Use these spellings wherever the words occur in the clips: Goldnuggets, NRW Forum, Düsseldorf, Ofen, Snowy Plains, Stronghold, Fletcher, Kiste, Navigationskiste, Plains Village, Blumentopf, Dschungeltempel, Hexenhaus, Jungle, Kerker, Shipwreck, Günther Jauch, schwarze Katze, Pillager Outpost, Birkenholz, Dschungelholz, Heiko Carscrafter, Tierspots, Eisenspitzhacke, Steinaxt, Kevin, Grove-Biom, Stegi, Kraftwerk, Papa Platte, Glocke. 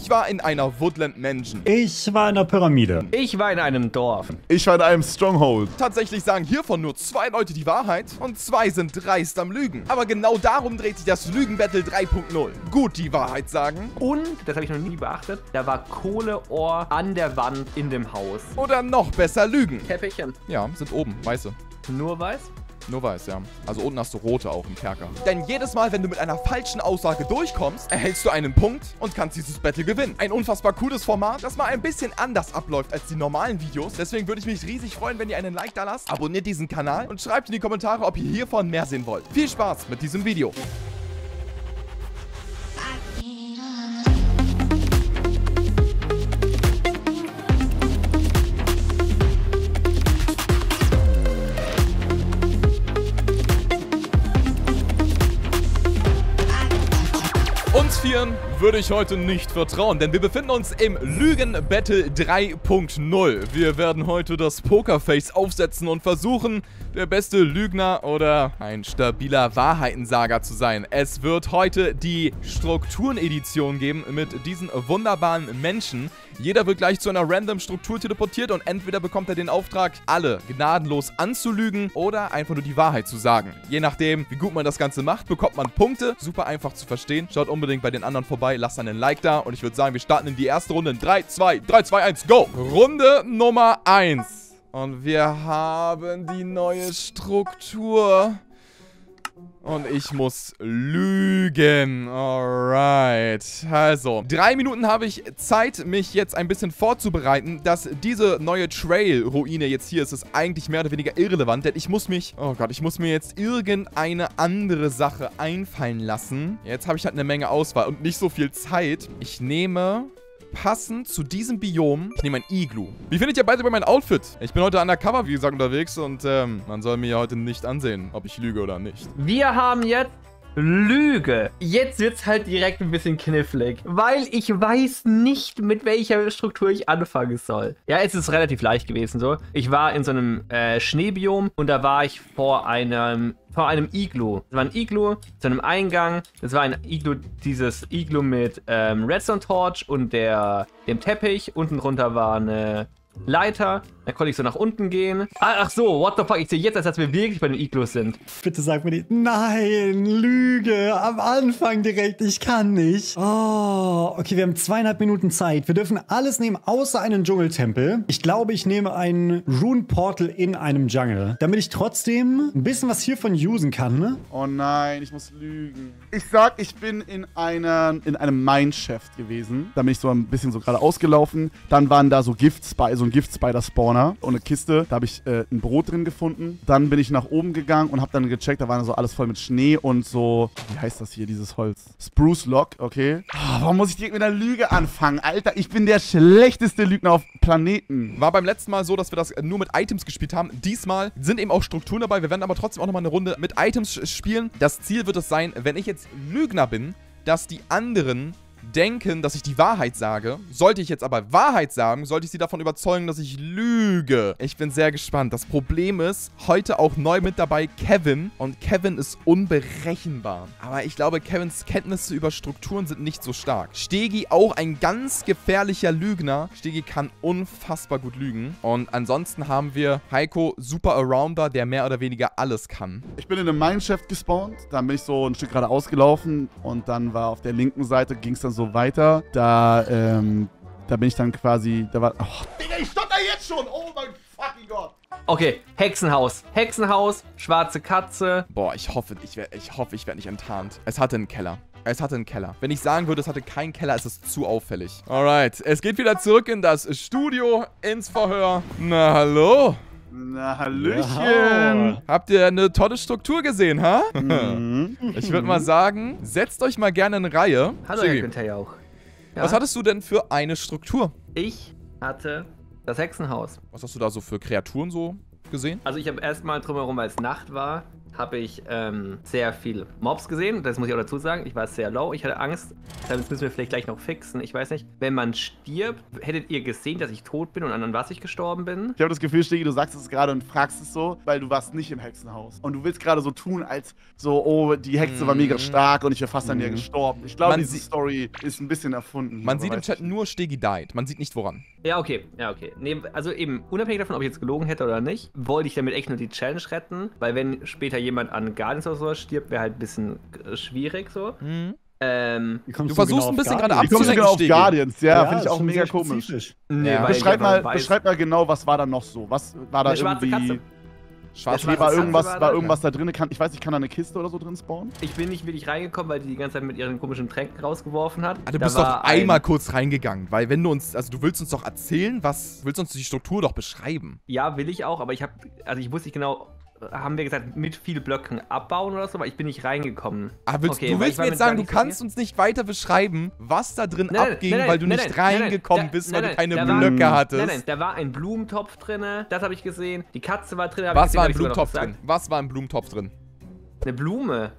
Ich war in einer Woodland Mansion. Ich war in einer Pyramide. Ich war in einem Dorf. Ich war in einem Stronghold. Tatsächlich sagen hiervon nur 2 Leute die Wahrheit und 2 sind dreist am Lügen. Aber genau darum dreht sich das Lügen-Battle 3.0. Gut die Wahrheit sagen. Und, das habe ich noch nie beachtet, da war Kohleohr an der Wand in dem Haus. Oder noch besser lügen. Teppichen. Ja, sind oben, weiße. Nur weiß? Nur weiß, ja. Also unten hast du rote auch im Kerker. Denn jedes Mal, wenn du mit einer falschen Aussage durchkommst, erhältst du einen Punkt und kannst dieses Battle gewinnen. Ein unfassbar cooles Format, das mal ein bisschen anders abläuft als die normalen Videos. Deswegen würde ich mich riesig freuen, wenn ihr einen Like da lasst. Abonniert diesen Kanal und schreibt in die Kommentare, ob ihr hiervon mehr sehen wollt. Viel Spaß mit diesem Video. Würde ich heute nicht vertrauen, denn wir befinden uns im Lügen-Battle 3.0. Wir werden heute das Pokerface aufsetzen und versuchen, der beste Lügner oder ein stabiler Wahrheitensager zu sein. Es wird heute die Strukturen-Edition geben mit diesen wunderbaren Menschen. Jeder wird gleich zu einer random Struktur teleportiert und entweder bekommt er den Auftrag, alle gnadenlos anzulügen oder einfach nur die Wahrheit zu sagen. Je nachdem, wie gut man das Ganze macht, bekommt man Punkte. Super einfach zu verstehen. Schaut unbedingt bei den anderen vorbei, lasst einen Like da und ich würde sagen, wir starten in die erste Runde in 3, 2, 1, go! Runde Nummer 1. Und wir haben die neue Struktur. Und ich muss lügen. Alright. Also, 3 Minuten habe ich Zeit, mich jetzt ein bisschen vorzubereiten, dass diese neue Trail-Ruine jetzt hier ist. Ist eigentlich mehr oder weniger irrelevant, denn ich muss mich... Oh Gott, ich muss mir jetzt irgendeine andere Sache einfallen lassen. Jetzt habe ich halt eine Menge Auswahl und nicht so viel Zeit. Ich nehme... Passend zu diesem Biom. Ich nehme ein Iglu. Wie findet ihr beide über mein Outfit? Ich bin heute undercover, wie gesagt, unterwegs und man soll mir ja heute nicht ansehen, ob ich lüge oder nicht. Wir haben jetzt Lüge. Jetzt wird's halt direkt ein bisschen knifflig, weil ich weiß nicht, mit welcher Struktur ich anfangen soll. Ja, es ist relativ leicht gewesen so. Ich war in so einem Schneebiom und da war ich vor einem Iglu. Das war ein Iglu zu einem Eingang. Das war ein Iglu, dieses Iglu mit Redstone Torch und dem Teppich. Unten drunter war eine Leiter. Dann konnte ich so nach unten gehen. Ach so, what the fuck. Ich sehe jetzt, dass wir wirklich bei den Iglus sind. Bitte sag mir nicht. Nein, Lüge. Am Anfang direkt. Ich kann nicht. Oh, okay, wir haben 2,5 Minuten Zeit. Wir dürfen alles nehmen, außer einen Dschungeltempel. Ich glaube, ich nehme einen Rune-Portal in einem Jungle. Damit ich trotzdem ein bisschen was hiervon usen kann, ne? Oh nein, ich muss lügen. Ich sag, ich bin in einem Mineshaft gewesen. Da bin ich so ein bisschen so gerade ausgelaufen. Dann waren da so ein Giftspider-Spawner und eine Kiste. Da habe ich ein Brot drin gefunden. Dann bin ich nach oben gegangen und habe dann gecheckt, da war so alles voll mit Schnee und so... Wie heißt das hier, dieses Holz? Spruce Log, okay. Oh, warum muss ich direkt mit einer Lüge anfangen? Alter, ich bin der schlechteste Lügner auf Planeten. War beim letzten Mal so, dass wir das nur mit Items gespielt haben. Diesmal sind eben auch Strukturen dabei. Wir werden aber trotzdem auch nochmal eine Runde mit Items spielen. Das Ziel wird es sein, wenn ich jetzt Lügner bin, dass die anderen... denken, dass ich die Wahrheit sage. Sollte ich jetzt aber Wahrheit sagen, sollte ich sie davon überzeugen, dass ich lüge. Ich bin sehr gespannt. Das Problem ist, heute auch neu mit dabei Kevin. Und Kevin ist unberechenbar. Aber ich glaube, Kevins Kenntnisse über Strukturen sind nicht so stark. Stegi auch ein ganz gefährlicher Lügner. Stegi kann unfassbar gut lügen. Und ansonsten haben wir Heiko, super Arounder, der mehr oder weniger alles kann. Ich bin in einem Mineshaft gespawnt. Dann bin ich so ein Stück gerade ausgelaufen. Und dann war auf der linken Seite, ging es dann so weiter. Da bin ich dann quasi, da war... Oh, Digga, ich stotter jetzt schon! Oh mein fucking Gott! Okay, Hexenhaus. Hexenhaus, schwarze Katze. Boah, ich hoffe, ich werde nicht enttarnt. Es hatte einen Keller. Es hatte einen Keller. Wenn ich sagen würde, es hatte keinen Keller, ist es zu auffällig. Alright, es geht wieder zurück in das Studio, ins Verhör. Na, hallo? Na, hallöchen. Wow. Habt ihr eine tolle Struktur gesehen, ha? Mhm. Ich würde mal sagen, setzt euch mal gerne in Reihe. Hallo, Herr Günther Jauch. Ja? Was hattest du denn für eine Struktur? Ich hatte das Hexenhaus. Was hast du da so für Kreaturen so gesehen? Also ich habe erstmal drumherum, weil es Nacht war, habe ich sehr viele Mobs gesehen. Das muss ich auch dazu sagen. Ich war sehr low. Ich hatte Angst. Das müssen wir vielleicht gleich noch fixen. Ich weiß nicht. Wenn man stirbt, hättet ihr gesehen, dass ich tot bin und an was ich gestorben bin? Ich habe das Gefühl, Stegi, du sagst es gerade und fragst es so, weil du warst nicht im Hexenhaus. Und du willst gerade so tun, als so, oh, die Hexe war mega stark und ich wäre fast an ihr gestorben. Ich glaube, diese Story ist ein bisschen erfunden. Man sieht im Chat nur Stegi died. Man sieht nicht, woran. Ja, okay. Ja, okay. Nee, also eben, unabhängig davon, ob ich jetzt gelogen hätte oder nicht, wollte ich damit echt nur die Challenge retten, weil wenn später jemand an Guardians oder sowas stirbt, wäre halt ein bisschen schwierig so. Du versuchst ein bisschen gerade abzulenken. Genau auf Guardians, ja, finde ich auch mega komisch. Nee, ja. beschreib mal genau, was war da noch so? Was war da irgendwie? Katze. War irgendwas da drin. Ich weiß nicht, kann da eine Kiste oder so drin spawnen? Ich bin nicht wirklich reingekommen, weil die ganze Zeit mit ihren komischen Tränken rausgeworfen hat. Ah, du bist doch einmal kurz reingegangen, weil wenn du uns, also du willst uns doch erzählen, was, willst uns die Struktur doch beschreiben. Ja, will ich auch, aber ich habe, also ich wusste nicht genau, haben wir gesagt, mit viel Blöcken abbauen oder so, weil ich bin nicht reingekommen. Ah, du willst mir jetzt sagen, du kannst uns nicht weiter beschreiben, was da drin abging, weil du nicht reingekommen bist, weil du keine Blöcke hattest. Nein, nein, da war ein Blumentopf drin, das habe ich gesehen. Die Katze war drin. Was war im Blumentopf drin? Was war im Blumentopf drin? Eine Blume.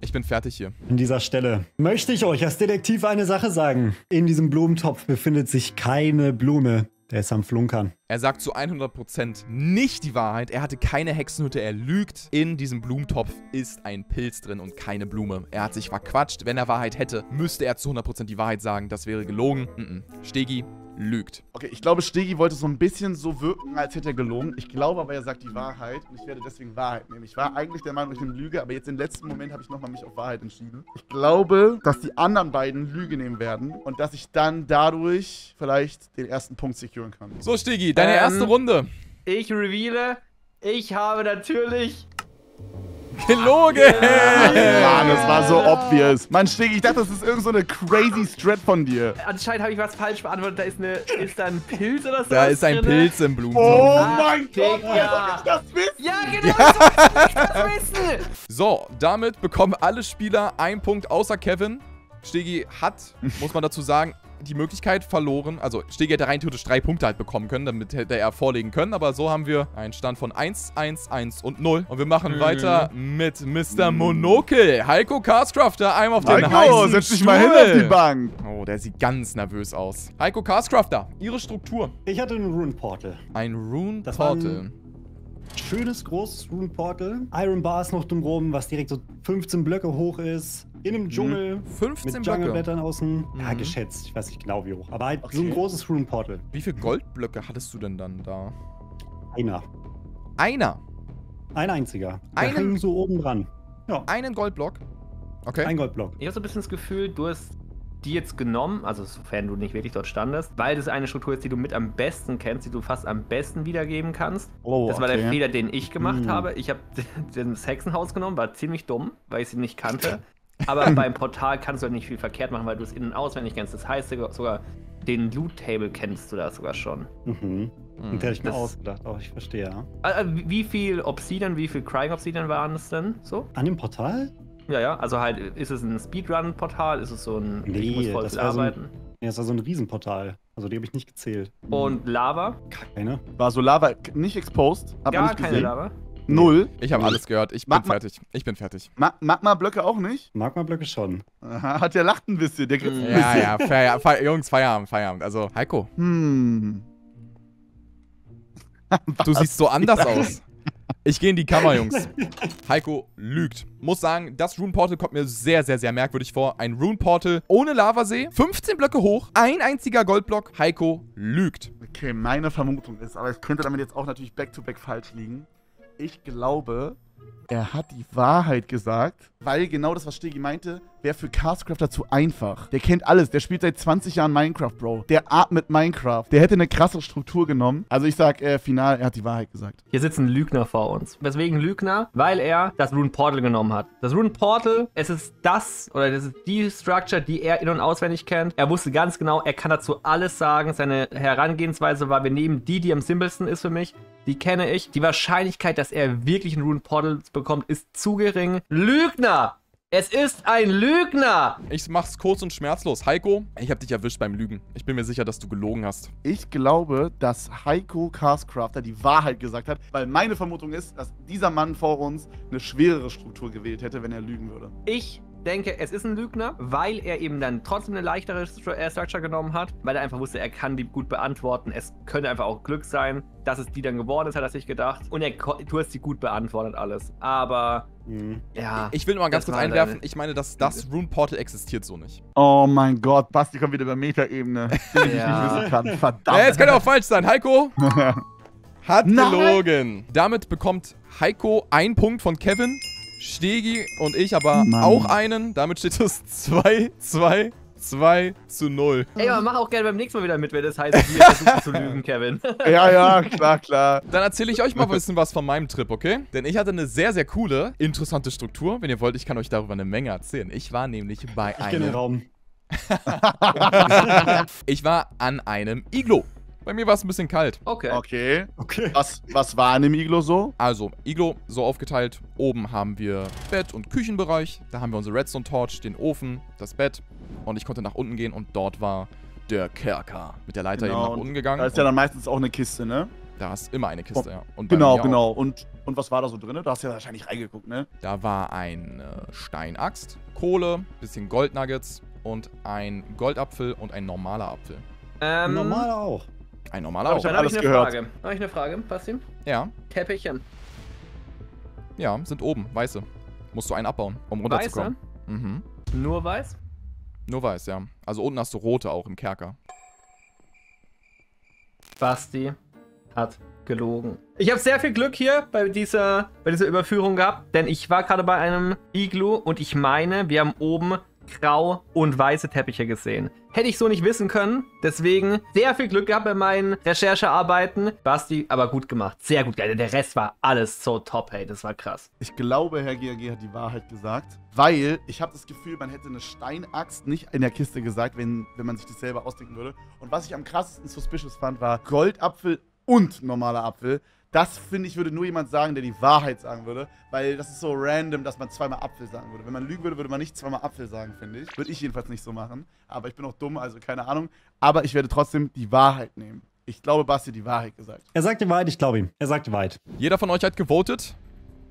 Ich bin fertig hier. An dieser Stelle möchte ich euch als Detektiv eine Sache sagen. In diesem Blumentopf befindet sich keine Blume. Der ist am Flunkern. Er sagt zu 100% nicht die Wahrheit. Er hatte keine Hexenhütte, er lügt. In diesem Blumentopf ist ein Pilz drin und keine Blume. Er hat sich verquatscht. Wenn er Wahrheit hätte, müsste er zu 100% die Wahrheit sagen. Das wäre gelogen. Stegi lügt. Okay, ich glaube, Stegi wollte so ein bisschen so wirken, als hätte er gelogen. Ich glaube aber, er sagt die Wahrheit und ich werde deswegen Wahrheit nehmen. Ich war eigentlich der Meinung, ich nehme Lüge, aber jetzt im letzten Moment habe ich nochmal mich auf Wahrheit entschieden. Ich glaube, dass die anderen beiden Lüge nehmen werden und dass ich dann dadurch vielleicht den ersten Punkt securen kann. So, Stegi, deine erste Runde. Ich reveale, ich habe natürlich... gelogen! Yeah. Mann, das war so obvious. Mann, Stegi, ich dachte, das ist irgend so eine crazy Strat von dir. Anscheinend habe ich was falsch beantwortet. Da ist, ist da ein Pilz oder so? Da ist ein Pilz im Blumen. Oh mein Gott, ja. Das wissen. Ja, genau, ich das wissen. So, damit bekommen alle Spieler einen Punkt, außer Kevin. Stegi hat, muss man dazu sagen, die Möglichkeit verloren. Also Stegi hätte rein theoretisch 3 Punkte halt bekommen können, damit hätte er vorlegen können. Aber so haben wir einen Stand von 1, 1, 1 und 0. Und wir machen weiter mit Mr. Monokel. Heiko Carscrafter, einmal auf den heißen setz dich mal hin auf die Bank. Oh, der sieht ganz nervös aus. Heiko Carscrafter, Ihre Struktur. Ich hatte einen Rune-Portal. Ein Rune-Portal. Schönes, großes Rune-Portal. Iron Bar ist noch drumherum, was direkt so 15 Blöcke hoch ist. In einem Dschungel. 15 mit Jungleblättern außen. Ja, geschätzt. Ich weiß nicht genau, wie hoch. Aber halt so ein großes Rune-Portal. Wie viele Goldblöcke hattest du denn dann da? Einer. Einer? Ein einziger. Einen so oben dran. Ja. Einen Goldblock? Okay. Ein Goldblock. Ich habe so ein bisschen das Gefühl, du hast die jetzt genommen, also sofern du nicht wirklich dort standest, weil das eine Struktur ist, die du mit am besten kennst, die du fast am besten wiedergeben kannst. Oh, das war der Fehler, den ich gemacht habe. Ich habe das Hexenhaus genommen, war ziemlich dumm, weil ich sie nicht kannte. Aber beim Portal kannst du halt nicht viel verkehrt machen, weil du es innen und auswendig kennst. Das heißt sogar, den Loot-Table kennst du da sogar schon. Und hätte ich mir ausgedacht, auch ich verstehe, ja. Wie viel Obsidian, wie viel Crying Obsidian waren es denn so? An dem Portal? Ja, ja, also halt, ist es ein Speedrun-Portal, ist es so ein... Nee, ich muss voll arbeiten. Ja, das war so ein Riesenportal. Also die habe ich nicht gezählt. Und Lava? Keine. War so Lava nicht exposed? Gar keine Lava. Null. Ich habe alles gehört. Ich bin fertig. Ich bin fertig. Magma-Blöcke auch nicht? Magma-Blöcke schon. Hat der lacht ein bisschen. Der grinst ein bisschen. Ja, ja. Jungs, Feierabend, Feierabend. Also, Heiko. Du siehst so anders aus. Ich gehe in die Kammer, Jungs. Heiko lügt. Muss sagen, das Rune-Portal kommt mir sehr, sehr, sehr merkwürdig vor. Ein Rune-Portal ohne Lavasee, 15 Blöcke hoch, ein einziger Goldblock. Heiko lügt. Okay, meine Vermutung ist, aber ich könnte damit jetzt auch natürlich back-to-back falsch liegen. Ich glaube, er hat die Wahrheit gesagt, weil genau das, was Stegi meinte, wäre für Carscrafter zu einfach. Der kennt alles, der spielt seit 20 Jahren Minecraft, Bro. Der atmet Minecraft, der hätte eine krasse Struktur genommen. Also ich sag, final, er hat die Wahrheit gesagt. Hier sitzt ein Lügner vor uns. Weswegen Lügner? Weil er das Rune-Portal genommen hat. Das Rune-Portal, es ist das, oder das ist die Structure, die er in- und auswendig kennt. Er wusste ganz genau, er kann dazu alles sagen. Seine Herangehensweise war, wir nehmen die, die am simpelsten ist für mich. Die kenne ich. Die Wahrscheinlichkeit, dass er wirklich einen Rune-Portal bekommt, ist zu gering. Lügner! Es ist ein Lügner! Ich mach's kurz und schmerzlos. Heiko, ich hab dich erwischt beim Lügen. Ich bin mir sicher, dass du gelogen hast. Ich glaube, dass Heiko Castcrafter die Wahrheit gesagt hat, weil meine Vermutung ist, dass dieser Mann vor uns eine schwerere Struktur gewählt hätte, wenn er lügen würde. Ich denke, es ist ein Lügner, weil er eben dann trotzdem eine leichtere Structure genommen hat, weil er einfach wusste, er kann die gut beantworten. Es könnte einfach auch Glück sein, dass es die dann geworden ist, hat er sich gedacht. Und du hast die gut beantwortet alles. Aber... ja, ich will nur mal ganz kurz einwerfen, ich meine, dass das Rune-Portal existiert so nicht. Oh mein Gott, Basti kommt wieder über Metaebene, die ich nicht wissen kann, verdammt. Jetzt kann er auch falsch sein, Heiko hat gelogen. Damit bekommt Heiko einen Punkt von Kevin, Stegi und ich aber auch einen, damit steht es 2 zu 0. Ey, aber mach auch gerne beim nächsten Mal wieder mit, wenn das heißt, wir versuchen zu lügen, Kevin. Ja, ja, klar, klar. Dann erzähle ich euch mal ein bisschen was von meinem Trip, okay? Denn ich hatte eine sehr, sehr coole, interessante Struktur. Wenn ihr wollt, ich kann euch darüber eine Menge erzählen. Ich war nämlich bei einem... Ich kenne den Raum. Ich war an einem Iglu. Bei mir war es ein bisschen kalt. Okay. Okay. Okay. Was war in dem Iglu so? Also, Iglu so aufgeteilt. Oben haben wir Bett und Küchenbereich. Da haben wir unsere Redstone Torch, den Ofen, das Bett. Und ich konnte nach unten gehen und dort war der Kerker. Mit der Leiter eben nach unten gegangen. Da ist ja dann meistens auch eine Kiste, ne? Da ist immer eine Kiste, ja. Und genau. Und was war da so drin? Da hast du ja wahrscheinlich reingeguckt, ne? Da war eine Steinaxt, Kohle, bisschen Goldnuggets und ein Goldapfel und ein normaler Apfel. Normaler auch. Ein normaler Apfel. Dann habe ich eine Frage. Habe ich eine Frage, Basti? Ja. Teppichen. Ja, sind oben, weiße. Musst du einen abbauen, um runterzukommen. Weiße? Mhm. Nur weiß? Nur weiß, ja. Also unten hast du rote auch im Kerker. Basti hat gelogen. Ich habe sehr viel Glück hier bei dieser Überführung gehabt, denn ich war gerade bei einem Iglu und ich meine, wir haben oben grau und weiße Teppiche gesehen. Hätte ich so nicht wissen können, deswegen sehr viel Glück gehabt bei meinen Recherchearbeiten. Basti, aber gut gemacht, sehr gut. Der Rest war alles so top, hey, das war krass. Ich glaube, Herr GRG hat die Wahrheit gesagt, weil ich habe das Gefühl, man hätte eine Steinaxt nicht in der Kiste gesagt, wenn man sich das selber ausdenken würde. Und was ich am krassesten suspicious fand, war Goldapfel und normaler Apfel. Das, finde ich, würde nur jemand sagen, der die Wahrheit sagen würde, weil das ist so random, dass man zweimal Apfel sagen würde. Wenn man lügen würde, würde man nicht zweimal Apfel sagen, finde ich. Würde ich jedenfalls nicht so machen. Aber ich bin auch dumm, also keine Ahnung. Aber ich werde trotzdem die Wahrheit nehmen. Ich glaube, Basti hat die Wahrheit gesagt. Er sagt die Wahrheit, ich glaube ihm. Er sagt die Wahrheit. Jeder von euch hat gewotet.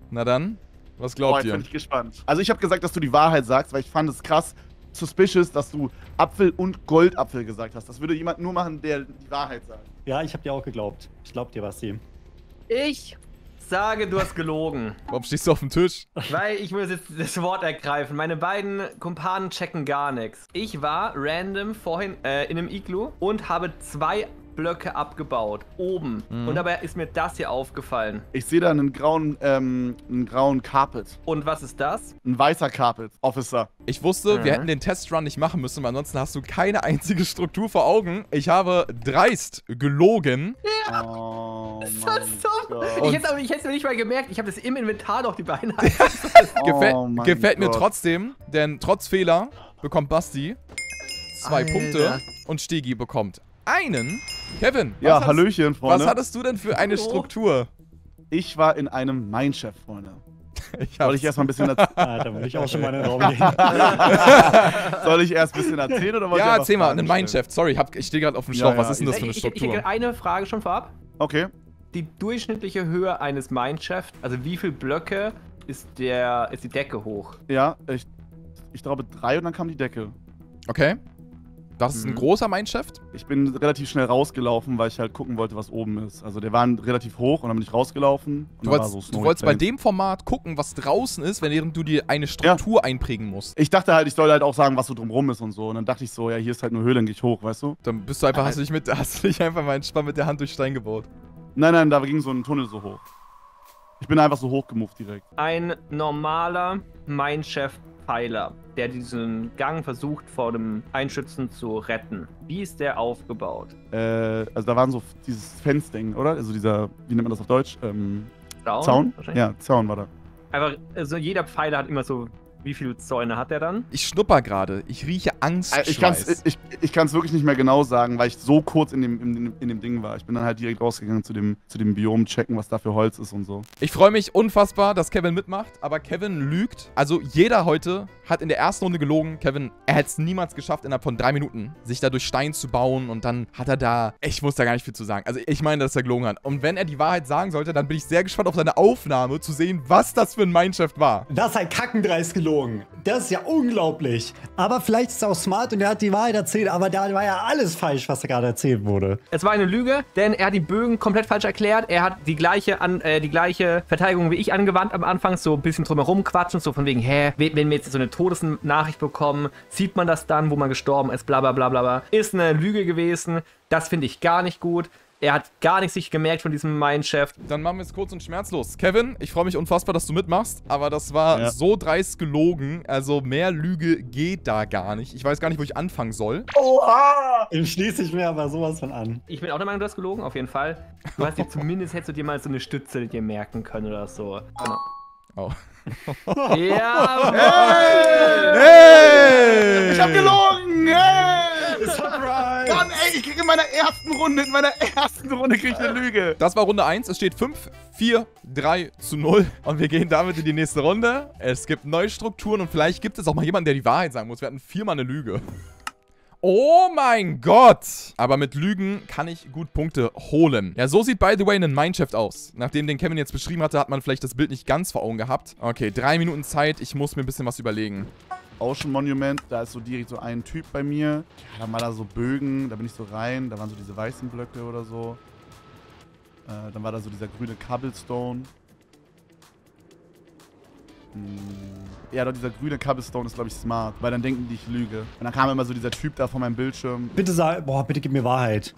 Na dann, was glaubt ihr? Bin ich gespannt. Also ich habe gesagt, dass du die Wahrheit sagst, weil ich fand es krass suspicious, dass du Apfel und Goldapfel gesagt hast. Das würde jemand nur machen, der die Wahrheit sagt. Ja, ich habe dir auch geglaubt. Ich glaube dir, Basti. Ich sage, du hast gelogen. Warum stehst du auf dem Tisch? Weil ich muss jetzt das Wort ergreifen. Meine beiden Kumpanen checken gar nichts. Ich war random vorhin in einem Iglu und habe zwei Blöcke abgebaut. Oben. Mhm. Und dabei ist mir das hier aufgefallen. Ich sehe da einen grauen Carpet. Und was ist das? Ein weißer Carpet, Officer. Ich wusste, wir hätten den Testrun nicht machen müssen, weil ansonsten hast du keine einzige Struktur vor Augen. Ich habe dreist gelogen. Ja. Oh, ich hätte es mir nicht mal gemerkt. Ich habe das im Inventar noch die Beine. Gefällt mir trotzdem, denn trotz Fehler bekommt Basti 2 Punkte und Stegi bekommt einen. Kevin, ja, hallöchen, Freunde. Was hattest du denn für eine Struktur? Ich war in einem Mineshaft, Freunde. Soll ich erstmal ein bisschen erzählen? Da will ich auch schon mal in den Raum gehen. Soll ich erst ein bisschen erzählen? Oder ja, erzähl mal, einen Mineshaft. Sorry, ich stehe gerade auf dem Schlauch. Ja, was ist denn das für eine Struktur? Ich eine Frage schon vorab. Okay. Die durchschnittliche Höhe eines Mineshaft, also wie viele Blöcke ist die Decke hoch? Ja, ich glaube 3 und dann kam die Decke. Okay. Das ist ein großer Mineshaft. Ich bin relativ schnell rausgelaufen, weil ich halt gucken wollte, was oben ist. Also der war relativ hoch und dann bin ich rausgelaufen. Und du wolltest bei dem Format gucken, was draußen ist, während du dir eine Struktur einprägen musst. Ich dachte halt, ich soll halt auch sagen, was so drumrum ist und so. Und dann dachte ich so, ja, hier ist halt nur Höhle, dann gehe ich hoch, weißt du? Dann bist du einfach, hast du dich einfach mal entspannt mit der Hand durch Stein gebaut. Nein, nein, da ging so ein Tunnel so hoch. Ich bin einfach so hochgemufft direkt. Ein normaler Mineshaft-Pfeiler, der diesen Gang versucht, vor dem Einschützen zu retten. Wie ist der aufgebaut? Also da waren so dieses Fenster-Ding, oder? Also dieser, wie nennt man das auf Deutsch? Zaun? Ja, Zaun war da. Einfach, also jeder Pfeiler hat immer so Wie viele Zäune hat er dann? Ich schnupper gerade. Ich rieche Angstschweiß. Ich kann es wirklich nicht mehr genau sagen, weil ich so kurz in dem Ding war. Ich bin dann halt direkt rausgegangen zu dem Biom, checken, was da für Holz ist und so. Ich freue mich unfassbar, dass Kevin mitmacht, aber Kevin lügt. Also jeder heute hat in der ersten Runde gelogen. Kevin, er hätte es niemals geschafft, innerhalb von 3 Minuten sich da durch Stein zu bauen und dann hat er da... Ich wusste da gar nicht viel zu sagen. Also ich meine, dass er gelogen hat. Und wenn er die Wahrheit sagen sollte, dann bin ich sehr gespannt auf seine Aufnahme, zu sehen, was das für ein Mineshaft war. Das hat kackendreist gelogen. Das ist ja unglaublich. Aber vielleicht ist er auch smart und er hat die Wahrheit erzählt, aber da war ja alles falsch, was da gerade erzählt wurde. Es war eine Lüge, denn er hat die Bögen komplett falsch erklärt. Er hat die gleiche Verteidigung wie ich angewandt am Anfang, so ein bisschen drumherum quatschen, so von wegen, hä, wenn wir jetzt so eine Todesnachricht bekommen, sieht man das dann, wo man gestorben ist, bla bla bla bla. Ist eine Lüge gewesen. Das finde ich gar nicht gut. Er hat gar nichts sich gemerkt von diesem Mineshaft. Dann machen wir es kurz und schmerzlos. Kevin, ich freue mich unfassbar, dass du mitmachst, aber das war so dreist gelogen. Also mehr Lüge geht da gar nicht. Ich weiß gar nicht, wo ich anfangen soll. Oha! Dem schließe ich mir aber sowas von an. Ich bin auch der Meinung, du hast gelogen, auf jeden Fall. Du hast dir zumindest, hättest du dir mal so eine Stütze dir merken können oder so. Genau. Oh. Ja, hey! Ich hab gelogen! Hey! Surprise! Mann, ey, ich krieg in meiner ersten Runde krieg ich eine Lüge. Das war Runde 1. Es steht 5-4-3-0. Und wir gehen damit in die nächste Runde. Es gibt neue Strukturen und vielleicht gibt es auch mal jemanden, der die Wahrheit sagen muss. Wir hatten 4-mal eine Lüge. Oh mein Gott! Aber mit Lügen kann ich gut Punkte holen. Ja, so sieht, by the way, ein Mineshaft aus. Nachdem den Kevin jetzt beschrieben hatte, hat man vielleicht das Bild nicht ganz vor Augen gehabt. Okay, 3 Minuten Zeit. Ich muss mir ein bisschen was überlegen. Ocean Monument, da ist so direkt so ein Typ bei mir. Ja, dann war da so Bögen, da bin ich so rein. Da waren so diese weißen Blöcke oder so. Dann war da so dieser grüne Cobblestone. Ja, doch, dieser grüne Cobblestone ist, glaube ich, smart, weil dann denken die, ich lüge. Und dann kam immer so dieser Typ da von meinem Bildschirm. Bitte sag, boah, bitte gib mir Wahrheit.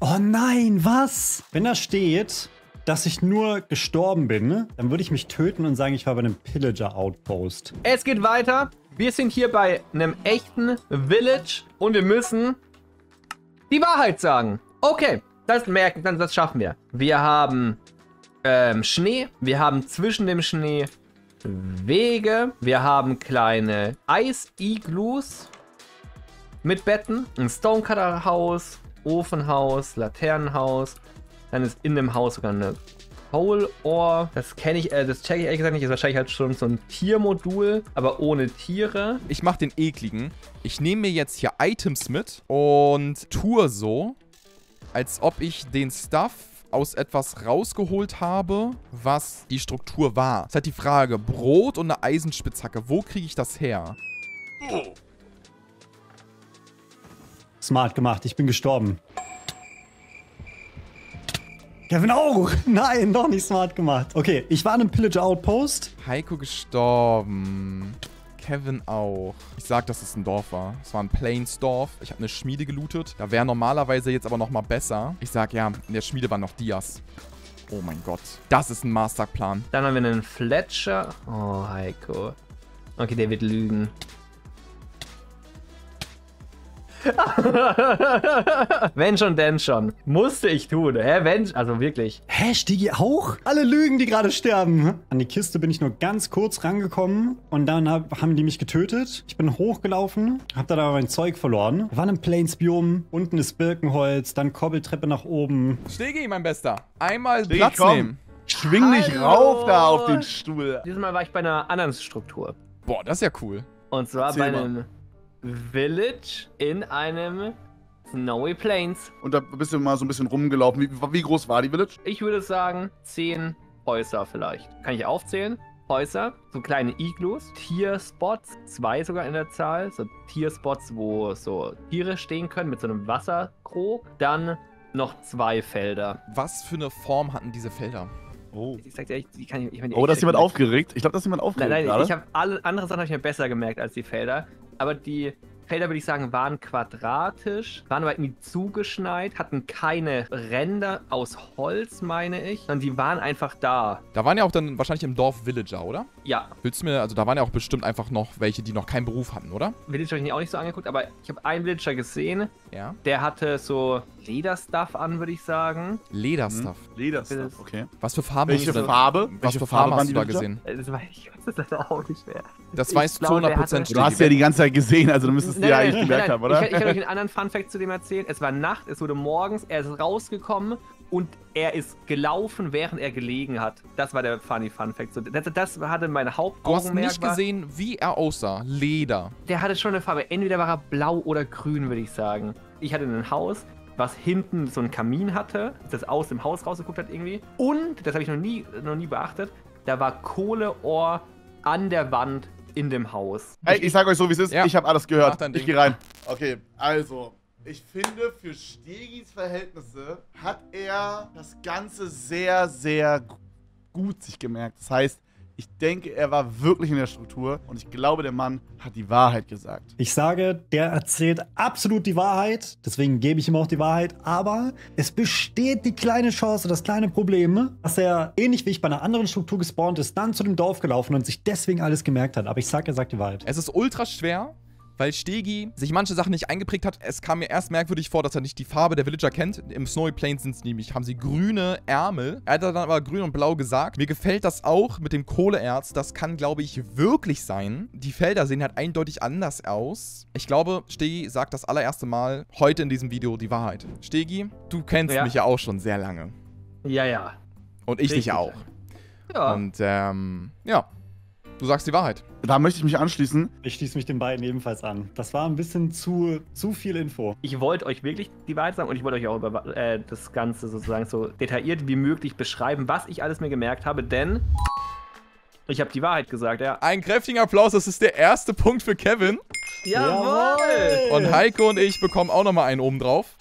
Oh nein, was? Wenn da steht, dass ich nur gestorben bin, dann würde ich mich töten und sagen, ich war bei einem Pillager Outpost. Es geht weiter. Wir sind hier bei einem echten Village und wir müssen die Wahrheit sagen. Okay, das merken, dann das schaffen wir. Wir haben Schnee, wir haben zwischen dem Schnee Wege, wir haben kleine Eis-Iglus mit Betten, ein Stonecutter-Haus, Ofenhaus, Laternenhaus, dann ist in dem Haus sogar eine Kohleohr, das kenne ich, das checke ich ehrlich gesagt nicht, ist wahrscheinlich halt schon so ein Tiermodul, aber ohne Tiere. Ich mache den ekligen, ich nehme mir jetzt hier Items mit und tue so, als ob ich den Stuff aus etwas rausgeholt habe, was die Struktur war. Das ist halt die Frage, Brot und eine Eisenspitzhacke, wo kriege ich das her? Smart gemacht, ich bin gestorben. Kevin auch! Nein, doch nicht smart gemacht. Okay, ich war an einem Pillager Outpost. Heiko gestorben. Kevin auch. Ich sag, dass es ein Dorf war. Es war ein Plainsdorf. Ich habe eine Schmiede gelootet. Da wäre normalerweise jetzt aber nochmal besser. Ich sag, ja, in der Schmiede waren noch Dias. Oh mein Gott. Das ist ein Masterplan. Dann haben wir einen Fletcher. Oh, Heiko. Okay, der wird lügen. Wenn schon, denn schon. Musste ich tun. Hä, wenn, also wirklich. Hä, Stigi auch? Alle Lügen, die gerade sterben. An die Kiste bin ich nur ganz kurz rangekommen und dann haben die mich getötet. Ich bin hochgelaufen, hab dann aber mein Zeug verloren. Wir waren im Plains Biom, unten ist Birkenholz, dann Kobbeltreppe nach oben. Stigi, mein Bester. Einmal Stigi, Platz komm. Nehmen. Schwing dich rauf da auf den Stuhl. Dieses Mal war ich bei einer anderen Struktur. Boah, das ist ja cool. Und zwar bei einem Village in einem Snowy Plains. Und da bist du mal so ein bisschen rumgelaufen. Wie groß war die Village? Ich würde sagen, 10 Häuser vielleicht. Kann ich aufzählen? Häuser, so kleine Iglus, Tierspots, 2 sogar in der Zahl. So Tierspots, wo so Tiere stehen können mit so einem Wasserkrog. Dann noch 2 Felder. Was für eine Form hatten diese Felder? Oh, ich sag's ehrlich, oh, da ist jemand aufgeregt. Ich glaube, da ist jemand aufgeregt. Nein, ich habe alle anderen Sachen mir besser gemerkt als die Felder. Aber die Felder, würde ich sagen, waren quadratisch, waren aber irgendwie zugeschneit, hatten keine Ränder aus Holz, meine ich, sondern die waren einfach da. Da waren ja auch dann wahrscheinlich im Dorf Villager, oder? Ja. Willst du mir, also da waren ja auch bestimmt einfach noch welche, die noch keinen Beruf hatten, oder? Villager habe ich mir auch nicht so angeguckt, aber ich habe einen Villager gesehen, ja. Der hatte so Lederstuff an, würde ich sagen. Lederstuff? Lederstuff, okay. Was für Farbe? Welche Farbe? Was für Farbe hast du da gesehen? Das weiß ich das leider auch nicht mehr. Das weißt du zu 100%. Du hast ja die ganze Zeit gesehen, also du müsstest ja eigentlich gemerkt haben, oder? Ich kann euch einen anderen Funfact zu dem erzählen. Es war Nacht, es wurde morgens, er ist rausgekommen und er ist gelaufen, während er gelegen hat. Das war der funny Funfact. Das hatte mein Hauptaugenmerk. Du hast nicht gesehen, wie er aussah. Leder. Der hatte schon eine Farbe. Entweder war er blau oder grün, würde ich sagen. Ich hatte ein Haus, was hinten so einen Kamin hatte, das aus dem Haus rausgeguckt hat irgendwie. Und, das habe ich noch nie beachtet, da war Kohleohr an der Wand in dem Haus. Ey, ich sag euch so, wie es ist. Ja. Ich habe alles gehört. Ich gehe rein. Okay, also, ich finde, für Stegis Verhältnisse hat er das Ganze sehr, sehr gut sich gemerkt. Das heißt, ich denke, er war wirklich in der Struktur und ich glaube, der Mann hat die Wahrheit gesagt. Ich sage, der erzählt absolut die Wahrheit, deswegen gebe ich ihm auch die Wahrheit, aber es besteht die kleine Chance, das kleine Problem, dass er, ähnlich wie ich bei einer anderen Struktur gespawnt ist, dann zu dem Dorf gelaufen und sich deswegen alles gemerkt hat. Aber ich sage, er sagt die Wahrheit. Es ist ultra schwer, weil Stegi sich manche Sachen nicht eingeprägt hat. Es kam mir erst merkwürdig vor, dass er nicht die Farbe der Villager kennt. Im Snowy Plains sind es nämlich, haben sie grüne Ärmel. Er hat dann aber grün und blau gesagt. Mir gefällt das auch mit dem Kohleerz. Das kann, glaube ich, wirklich sein. Die Felder sehen halt eindeutig anders aus. Ich glaube, Stegi sagt das allererste Mal heute in diesem Video die Wahrheit. Stegi, du kennst mich ja auch schon sehr lange. Ja, ja. Und ich dich auch. Ja. Und, ja. Du sagst die Wahrheit. Da möchte ich mich anschließen. Ich schließe mich den beiden ebenfalls an. Das war ein bisschen zu viel Info. Ich wollte euch wirklich die Wahrheit sagen und ich wollte euch auch über das Ganze sozusagen so detailliert wie möglich beschreiben, was ich alles mir gemerkt habe, denn ich habe die Wahrheit gesagt, ja. Einen kräftigen Applaus, das ist der erste Punkt für Kevin. Jawohl! Und Heiko und ich bekommen auch nochmal einen oben drauf.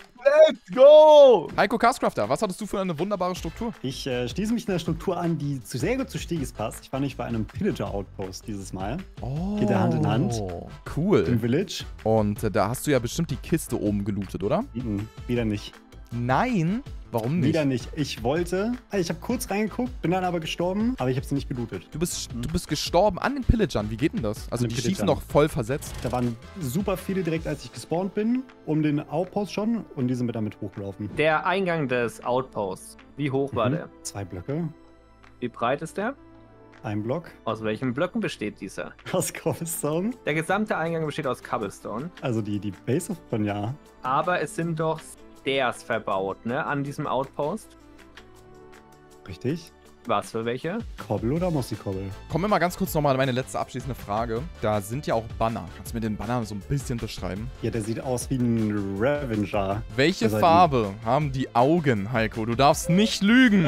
Let's go! Heiko Castcrafter, was hattest du für eine wunderbare Struktur? Ich schließe mich einer Struktur an, die sehr gut zu Stegis passt. Ich war nämlich bei einem Pillager Outpost dieses Mal. Oh, geht Hand in Hand. Cool. Im Village. Und da hast du ja bestimmt die Kiste oben gelootet, oder? Mhm, wieder nicht. Nein? Warum nicht? Wieder nicht. Ich wollte... Also ich habe kurz reingeguckt, bin dann aber gestorben, aber ich habe sie nicht gelootet. Du bist gestorben an den Pillagern. Wie geht denn das? Also die schießen doch voll versetzt. Da waren super viele direkt, als ich gespawnt bin, um den Outpost schon und die sind mir damit hochgelaufen. Der Eingang des Outposts, wie hoch war der? 2 Blöcke. Wie breit ist der? 1 Block. Aus welchen Blöcken besteht dieser? Aus Cobblestone. Der gesamte Eingang besteht aus Cobblestone. Also die Base von ja. Aber es sind doch... Der ist verbaut, ne? An diesem Outpost. Richtig. Was für welche? Kobbel oder Mossi-Kobbel? Kommen wir mal ganz kurz nochmal an meine letzte abschließende Frage. Da sind ja auch Banner. Kannst du mir den Banner so ein bisschen beschreiben? Ja, der sieht aus wie ein Ravenger. Welche Farbe haben die Augen, Heiko? Du darfst nicht lügen.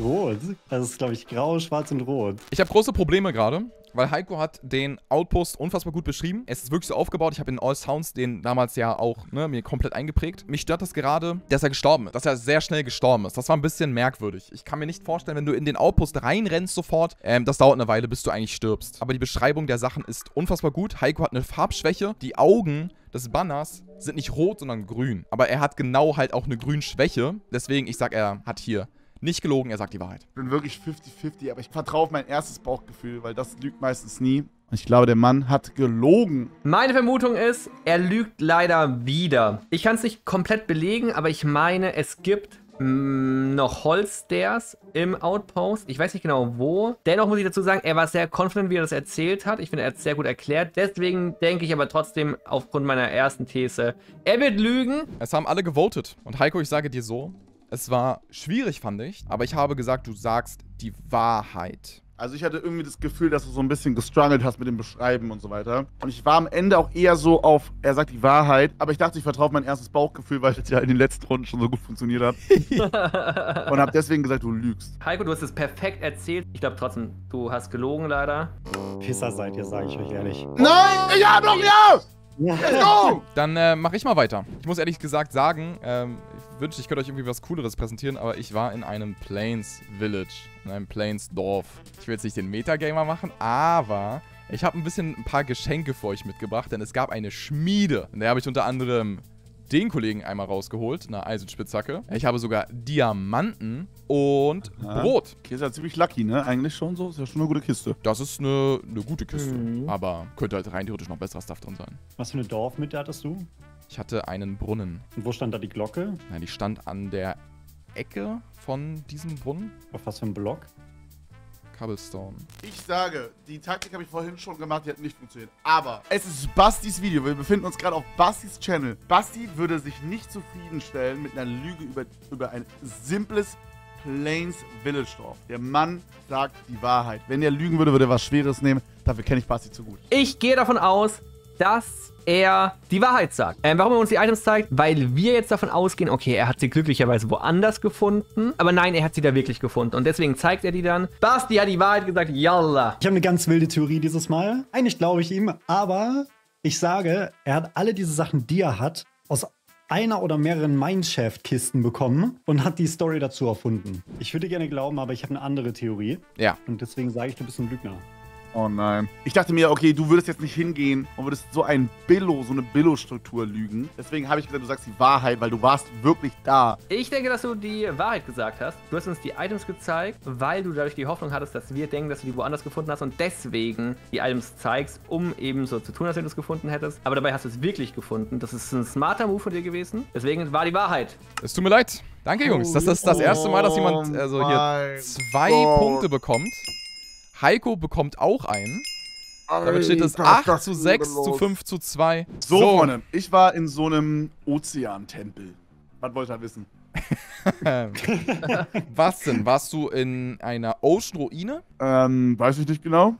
Rot. Das ist, glaube ich, grau, schwarz und rot. Ich habe große Probleme gerade. Weil Heiko hat den Outpost unfassbar gut beschrieben. Es ist wirklich so aufgebaut. Ich habe in All Sounds den damals ja auch mir komplett eingeprägt. Mich stört das gerade, dass er gestorben ist. Dass er sehr schnell gestorben ist. Das war ein bisschen merkwürdig. Ich kann mir nicht vorstellen, wenn du in den Outpost reinrennst sofort, das dauert eine Weile, bis du eigentlich stirbst. Aber die Beschreibung der Sachen ist unfassbar gut. Heiko hat eine Farbschwäche. Die Augen des Banners sind nicht rot, sondern grün. Aber er hat genau halt auch eine Grünschwäche. Deswegen, ich sag, er hat hier... Nicht gelogen, er sagt die Wahrheit. Ich bin wirklich 50-50, aber ich vertraue auf mein erstes Bauchgefühl, weil das lügt meistens nie. Und ich glaube, der Mann hat gelogen. Meine Vermutung ist, er lügt leider wieder. Ich kann es nicht komplett belegen, aber ich meine, es gibt noch Holzstairs im Outpost. Ich weiß nicht genau wo. Dennoch muss ich dazu sagen, er war sehr confident, wie er das erzählt hat. Ich finde, er hat es sehr gut erklärt. Deswegen denke ich aber trotzdem aufgrund meiner ersten These, er wird lügen. Es haben alle gewotet. Und Heiko, ich sage dir so... Es war schwierig, fand ich, aber ich habe gesagt, du sagst die Wahrheit. Also ich hatte irgendwie das Gefühl, dass du so ein bisschen gestruggelt hast mit dem Beschreiben und so weiter. Und ich war am Ende auch eher so auf, er sagt die Wahrheit, aber ich dachte, ich vertraue auf mein erstes Bauchgefühl, weil es ja in den letzten Runden schon so gut funktioniert hat. Und habe deswegen gesagt, du lügst. Heiko, du hast es perfekt erzählt. Ich glaube trotzdem, du hast gelogen leider. Pisser seid ihr, sage ich euch ehrlich. Nein, ich habe noch mehr! Hello! Dann mache ich mal weiter. Ich muss ehrlich gesagt sagen, ich wünschte, ich könnte euch irgendwie was Cooleres präsentieren, aber ich war in einem Plains Village, in einem Plains Dorf. Ich will jetzt nicht den Metagamer machen, aber ich habe ein paar Geschenke für euch mitgebracht, denn es gab eine Schmiede. Und da habe ich unter anderem den Kollegen einmal rausgeholt, eine Eisenspitzhacke. Ich habe sogar Diamanten und Brot. Okay, ist ja ziemlich lucky, ne? Eigentlich schon so. Ist ja schon eine gute Kiste. Das ist eine gute Kiste, aber könnte halt rein theoretisch noch besserer Stuff drin sein. Was für eine Dorfmitte hattest du? Ich hatte einen Brunnen. Und wo stand da die Glocke? Nein, die stand an der Ecke von diesem Brunnen. Auf was für einem Block? Cobblestone. Ich sage, die Taktik habe ich vorhin schon gemacht, die hat nicht funktioniert. Aber es ist Bastis Video. Wir befinden uns gerade auf Bastis Channel. Basti würde sich nicht zufriedenstellen mit einer Lüge über ein simples Plains Village Dorf. Der Mann sagt die Wahrheit. Wenn er lügen würde, würde er was Schweres nehmen. Dafür kenne ich Basti zu gut. Ich gehe davon aus, dass er die Wahrheit sagt. Warum er uns die Items zeigt? Weil wir jetzt davon ausgehen, okay, er hat sie glücklicherweise woanders gefunden. Aber nein, er hat sie da wirklich gefunden. Und deswegen zeigt er die dann. Basti hat die Wahrheit gesagt, yalla. Ich habe eine ganz wilde Theorie dieses Mal. Eigentlich glaube ich ihm, aber ich sage, er hat alle diese Sachen, die er hat, aus einer oder mehreren Mineshaft-Kisten bekommen und hat die Story dazu erfunden. Ich würde gerne glauben, aber ich habe eine andere Theorie. Ja. Und deswegen sage ich, du bist ein Lügner. Oh nein. Ich dachte mir, okay, du würdest jetzt nicht hingehen und würdest so eine Billo-Struktur lügen. Deswegen habe ich gesagt, du sagst die Wahrheit, weil du warst wirklich da. Ich denke, dass du die Wahrheit gesagt hast. Du hast uns die Items gezeigt, weil du dadurch die Hoffnung hattest, dass wir denken, dass du die woanders gefunden hast und deswegen die Items zeigst, um eben so zu tun, als wenn du es gefunden hättest. Aber dabei hast du es wirklich gefunden. Das ist ein smarter Move von dir gewesen. Deswegen war die Wahrheit. Es tut mir leid. Danke, Jungs. Das ist das erste Mal, dass jemand also hier zwei Punkte bekommt. Heiko bekommt auch einen. Damit steht es 8 zu 6 zu 5 zu 2. So, Freunde, ich war in so einem Ozeantempel. Was wollt ihr wissen? Was denn? Warst du in einer Ocean-Ruine? Weiß ich nicht genau.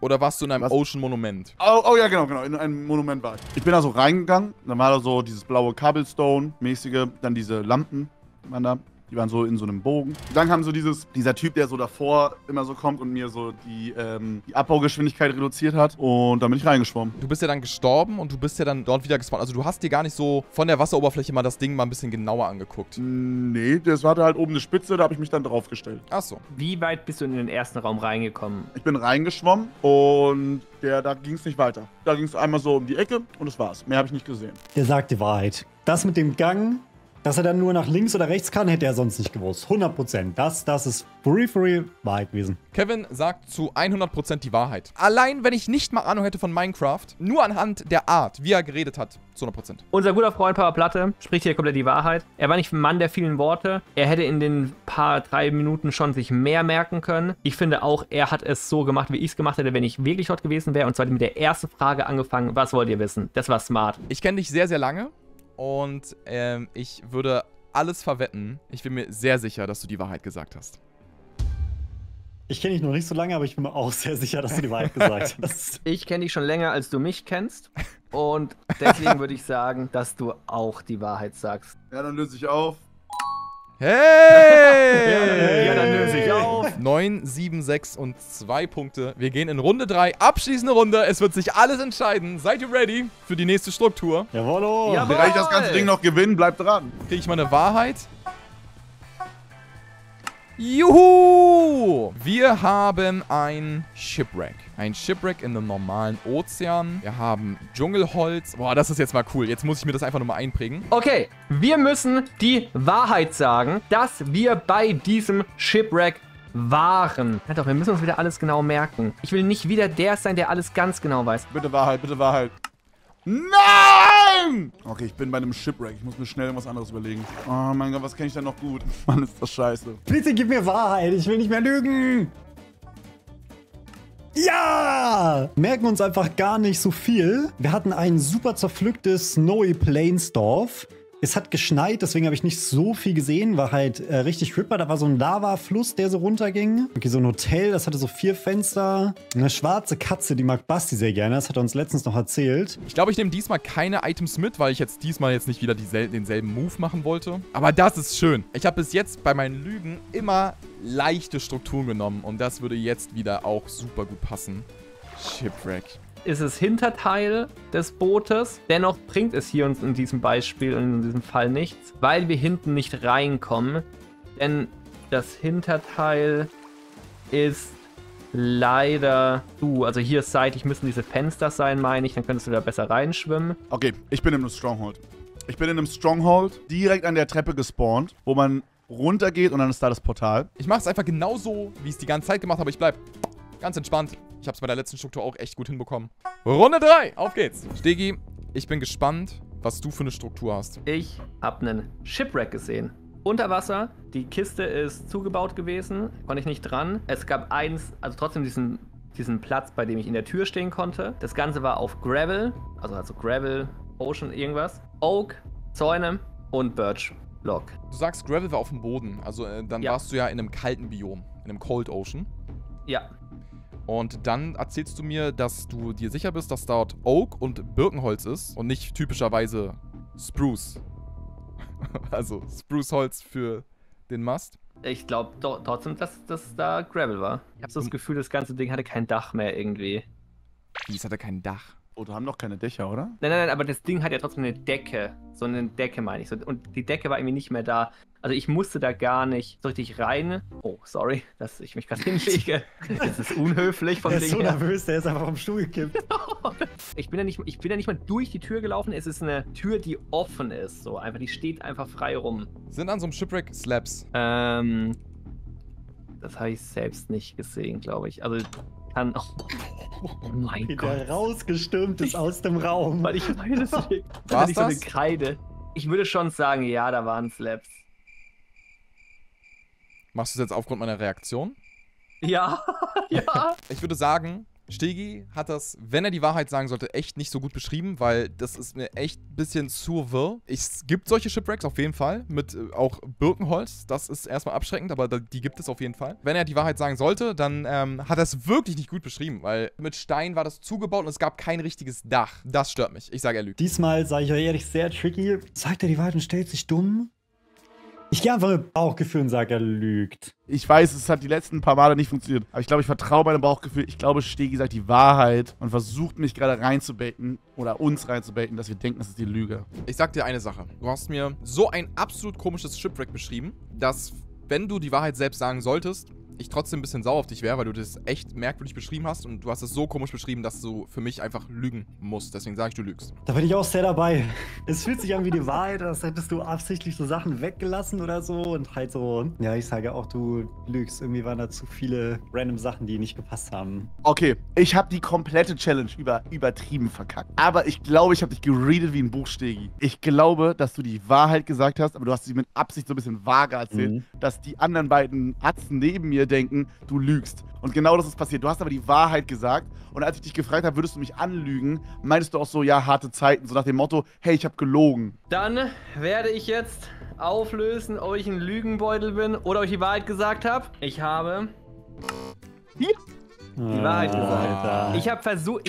Oder warst du in einem Ocean-Monument? Oh ja, genau. In einem Monument war ich. Ich bin da so reingegangen. Dann war da so dieses blaue Cobblestone-mäßige. Dann diese Lampen, die man da... Die waren so in so einem Bogen. Dann kam so dieser Typ, der so davor immer so kommt und mir so die Abbaugeschwindigkeit reduziert hat. Und dann bin ich reingeschwommen. Du bist ja dann gestorben und du bist ja dann dort wieder gespawnt. Also du hast dir gar nicht so von der Wasseroberfläche mal das Ding mal ein bisschen genauer angeguckt. Nee, das hatte halt oben eine Spitze, da habe ich mich dann draufgestellt. Ach so. Wie weit bist du in den ersten Raum reingekommen? Ich bin reingeschwommen und da ging es nicht weiter. Da ging es einmal so um die Ecke und das war's. Mehr habe ich nicht gesehen. Der sagt die Wahrheit. Das mit dem Gang... Dass er dann nur nach links oder rechts kann, hätte er sonst nicht gewusst. 100%. Das ist for real Wahrheit gewesen. Kevin sagt zu 100% die Wahrheit. Allein, wenn ich nicht mal Ahnung hätte von Minecraft, nur anhand der Art, wie er geredet hat, zu 100%. Unser guter Freund Papa Platte spricht hier komplett die Wahrheit. Er war nicht ein Mann der vielen Worte. Er hätte in den drei Minuten schon sich mehr merken können. Ich finde auch, er hat es so gemacht, wie ich es gemacht hätte, wenn ich wirklich dort gewesen wäre. Und zwar mit der ersten Frage angefangen, was wollt ihr wissen? Das war smart. Ich kenne dich sehr, sehr lange. Und ich würde alles verwetten. Ich bin mir sehr sicher, dass du die Wahrheit gesagt hast. Ich kenne dich noch nicht so lange, aber ich bin mir auch sehr sicher, dass du die Wahrheit gesagt hast. Ich kenne dich schon länger, als du mich kennst. Und deswegen würde ich sagen, dass du auch die Wahrheit sagst. Ja, dann löse ich auf. Hey! Ja, dann löse ich auf. 9, 7, 6 und 2 Punkte. Wir gehen in Runde 3. Abschließende Runde. Es wird sich alles entscheiden. Seid ihr ready für die nächste Struktur? Jawollo. Jawohl! Will ich das ganze Ding noch gewinnen? Bleibt dran. Kriege ich meine Wahrheit? Juhu! Wir haben ein Shipwreck. Ein Shipwreck in einem normalen Ozean. Wir haben Dschungelholz. Boah, das ist jetzt mal cool. Jetzt muss ich mir das einfach nur mal einprägen. Okay, wir müssen die Wahrheit sagen, dass wir bei diesem Shipwreck waren. Ja doch, wir müssen uns wieder alles genau merken. Ich will nicht wieder der sein, der alles ganz genau weiß. Bitte Wahrheit, bitte Wahrheit. Nein! Okay, ich bin bei einem Shipwreck. Ich muss mir schnell was anderes überlegen. Oh mein Gott, was kenne ich denn noch gut? Mann, ist das scheiße. Bitte gib mir Wahrheit. Ich will nicht mehr lügen. Ja! Merken uns einfach gar nicht so viel. Wir hatten ein super zerpflücktes Snowy Plains Dorf. Es hat geschneit, deswegen habe ich nicht so viel gesehen. War halt richtig ripper. Da war so ein Lavafluss, der so runterging. Okay, so ein Hotel, das hatte so 4 Fenster. Eine schwarze Katze, die mag Basti sehr gerne. Das hat er uns letztens noch erzählt. Ich glaube, ich nehme diesmal keine Items mit, weil ich jetzt diesmal nicht wieder denselben Move machen wollte. Aber das ist schön. Ich habe bis jetzt bei meinen Lügen immer leichte Strukturen genommen. Und das würde jetzt wieder auch super gut passen. Shipwreck. Ist es Hinterteil des Bootes. Dennoch bringt es hier uns in diesem Beispiel und in diesem Fall nichts, weil wir hinten nicht reinkommen. Denn das Hinterteil ist leider du. Also hier seitlich müssen diese Fenster sein, meine ich. Dann könntest du da besser reinschwimmen. Okay, ich bin in einem Stronghold. Ich bin in einem Stronghold direkt an der Treppe gespawnt, wo man runtergeht und dann ist da das Portal. Ich mache es einfach genauso, wie ich es die ganze Zeit gemacht habe. Ich bleibe ganz entspannt. Ich habe es bei der letzten Struktur auch echt gut hinbekommen. Runde 3, auf geht's. Stegi, ich bin gespannt, was du für eine Struktur hast. Ich habe einen Shipwreck gesehen. unter Wasser. Die Kiste ist zugebaut gewesen, konnte ich nicht dran. Es gab eins, also trotzdem diesen Platz, bei dem ich in der Tür stehen konnte. Das Ganze war auf Gravel, also Gravel, Ocean, irgendwas. Oak, Zäune und Birch. Block. Du sagst, Gravel war auf dem Boden, also dann warst du ja in einem kalten Biom, in einem Cold Ocean. Ja. Und dann erzählst du mir, dass du dir sicher bist, dass dort Oak und Birkenholz ist und nicht typischerweise Spruce. Also Spruce-Holz für den Mast. Ich glaube trotzdem, dass das da Gravel war. Ich habe so das Gefühl, das ganze Ding hatte kein Dach mehr irgendwie. Wie, es hatte kein Dach? Oder haben noch keine Dächer, oder? Nein, nein, nein, aber das Ding hat ja trotzdem eine Decke. So eine Decke, meine ich. Und die Decke war irgendwie nicht mehr da. Also ich musste da gar nicht so richtig rein. Oh, sorry, dass ich mich gerade hinlege. Das ist unhöflich vom Ding her. Der ist so nervös, der ist einfach vom Stuhl gekippt. Ich bin ja nicht mal durch die Tür gelaufen. Es ist eine Tür, die offen ist. So einfach, die steht einfach frei rum. Sind an so einem Shipwreck Slabs? Das habe ich selbst nicht gesehen, glaube ich. Also... Oh mein Gott. Der rausgestürmt ist aus dem Raum. Weil ich meine, das ist nicht so eine Kreide. Ich würde schon sagen, ja, da waren Slaps. Machst du es jetzt aufgrund meiner Reaktion? Ja, ja. Ich würde sagen, Stegi hat das, wenn er die Wahrheit sagen sollte, echt nicht so gut beschrieben, weil das ist mir echt ein bisschen zu wirr. Es gibt solche Shipwrecks auf jeden Fall, mit auch Birkenholz. Das ist erstmal abschreckend, aber die gibt es auf jeden Fall. Wenn er die Wahrheit sagen sollte, dann hat er es wirklich nicht gut beschrieben, weil mit Stein war das zugebaut und es gab kein richtiges Dach. Das stört mich. Ich sage, er lügt. Diesmal, sage ich euch ehrlich, sehr tricky. Sagt er die Wahrheit und stellt sich dumm? Ich gehe einfach mit Bauchgefühl und sage, er lügt. Ich weiß, es hat die letzten paar Male nicht funktioniert. Aber ich glaube, ich vertraue meinem Bauchgefühl. Ich glaube, Stegi sagt die Wahrheit und versucht mich gerade reinzubaiten oder uns reinzubaiten, dass wir denken, das ist die Lüge. Ich sag dir eine Sache. Du hast mir so ein absolut komisches Shipwreck beschrieben, dass, wenn du die Wahrheit selbst sagen solltest, ich trotzdem ein bisschen sauer auf dich wäre, weil du das echt merkwürdig beschrieben hast und du hast es so komisch beschrieben, dass du für mich einfach lügen musst. Deswegen sage ich, du lügst. Da bin ich auch sehr dabei. Es fühlt sich an wie die Wahrheit, als hättest du absichtlich so Sachen weggelassen oder so und halt so. Ja, ich sage auch, du lügst. Irgendwie waren da zu viele random Sachen, die nicht gepasst haben. Okay, ich habe die komplette Challenge übertrieben verkackt. Aber ich glaube, ich habe dich geredet wie ein Buchstegi. Ich glaube, dass du die Wahrheit gesagt hast, aber du hast sie mit Absicht so ein bisschen vage erzählt, dass die anderen beiden Atzen neben mir denken, du lügst. Und genau das ist passiert. Du hast aber die Wahrheit gesagt und als ich dich gefragt habe, würdest du mich anlügen, meintest du auch so, ja, harte Zeiten, so nach dem Motto, hey, ich habe gelogen. Dann werde ich jetzt auflösen, ob ich ein Lügenbeutel bin oder ob ich die Wahrheit gesagt habe. Ich habe die Wahrheit gesagt. Alter. Ich habe versucht,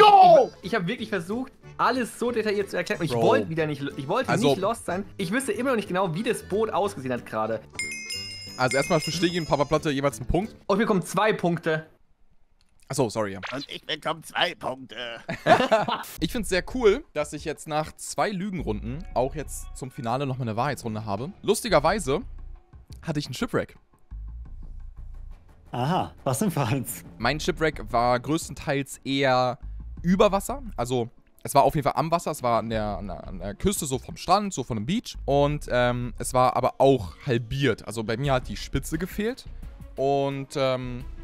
ich habe wirklich versucht, alles so detailliert zu erklären. Und ich wollte nicht lost sein. Ich wüsste immer noch nicht genau, wie das Boot ausgesehen hat gerade. Also erstmal für Stegi und Papa Platte jeweils einen Punkt. Und mir kommen 2 Punkte. Achso, sorry. Ja. Und ich bekomme 2 Punkte. Ich finde es sehr cool, dass ich jetzt nach 2 Lügenrunden auch jetzt zum Finale noch mal eine Wahrheitsrunde habe. Lustigerweise hatte ich einen Shipwreck. Aha, was denn für eins? Mein Shipwreck war größtenteils eher über Wasser, also... Es war auf jeden Fall am Wasser, es war an der Küste, so vom Strand, so von einem Beach. Und es war aber auch halbiert. Also bei mir hat die Spitze gefehlt. Und